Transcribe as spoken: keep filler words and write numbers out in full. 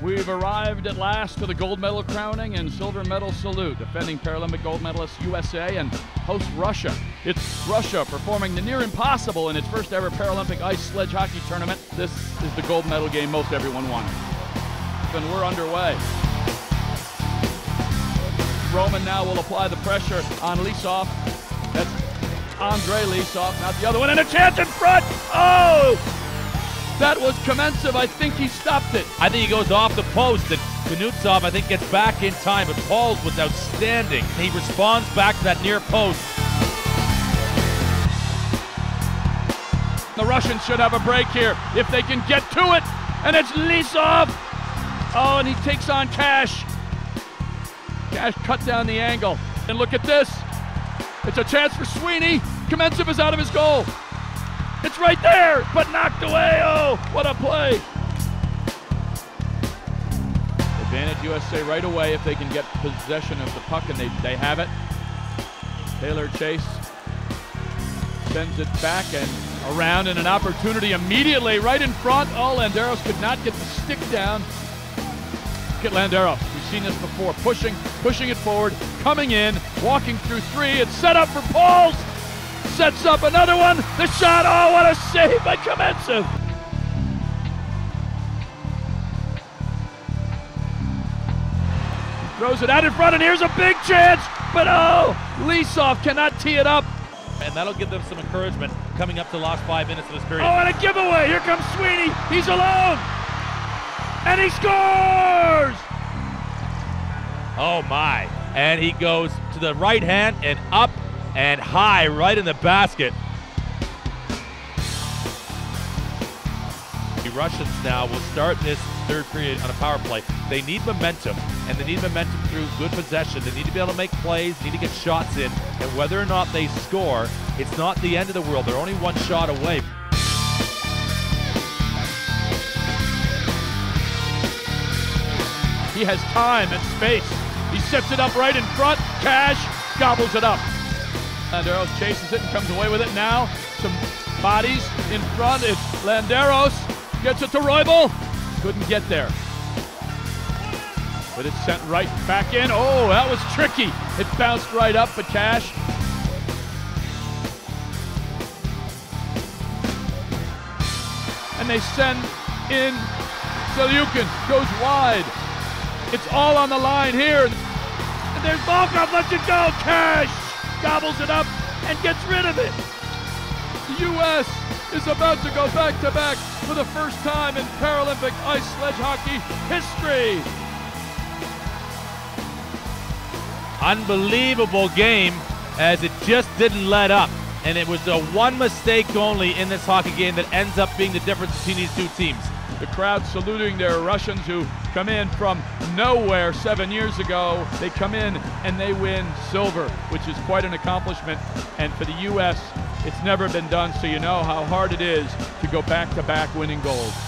We've arrived at last to the gold medal crowning and silver medal salute. Defending Paralympic gold medalist U S A and host Russia. It's Russia performing the near impossible in its first ever Paralympic ice sledge hockey tournament. This is the gold medal game most everyone wanted. And we're underway. Roman now will apply the pressure on Lysov. That's Andrei Lysov, not the other one, and a chance in front! Oh! That was Komensov. I think he stopped it. I think he goes off the post, and Knutsov, I think, gets back in time, but Paul was outstanding. He responds back to that near post. The Russians should have a break here, if they can get to it, and it's Lysov! Oh, and he takes on Cash. Cash cut down the angle, and look at this. It's a chance for Sweeney. Komensov is out of his goal. It's right there, but knocked away. Oh, what a play. Advantage U S A right away if they can get possession of the puck, and they, they have it. Taylor Chase sends it back and around, and an opportunity immediately right in front. Oh, Landeros could not get the stick down. Look at Landeros. We've seen this before. Pushing, pushing it forward, coming in, walking through three. It's set up for Paul. Sets up another one, the shot, oh, what a save by Komensov. Throws it out in front, and here's a big chance, but oh, Lysov cannot tee it up. And that'll give them some encouragement coming up to the last five minutes of this period. Oh, and a giveaway, here comes Sweeney, he's alone, and he scores! Oh my, and he goes to the right hand and up, and high, right in the basket. The Russians now will start this third period on a power play. They need momentum, and they need momentum through good possession. They need to be able to make plays, need to get shots in, and whether or not they score, it's not the end of the world. They're only one shot away. He has time and space. He sets it up right in front. Cash gobbles it up. Landeros chases it and comes away with it now. Some bodies in front. It's Landeros. Gets it to Roibal. Couldn't get there. But it's sent right back in. Oh, that was tricky. It bounced right up, but Cash. And they send in Selyukin. Goes wide. It's all on the line here. And there's Volkov. Lets it go. Cash gobbles it up and gets rid of it. The U S is about to go back-to-back for the first time in Paralympic ice sledge hockey history. Unbelievable game, as it just didn't let up. And it was the one mistake only in this hockey game that ends up being the difference between these two teams. The crowd saluting their Russians who come in from nowhere seven years ago. They come in and they win silver, which is quite an accomplishment. And for the U S, it's never been done, so you know how hard it is to go back-to-back winning gold.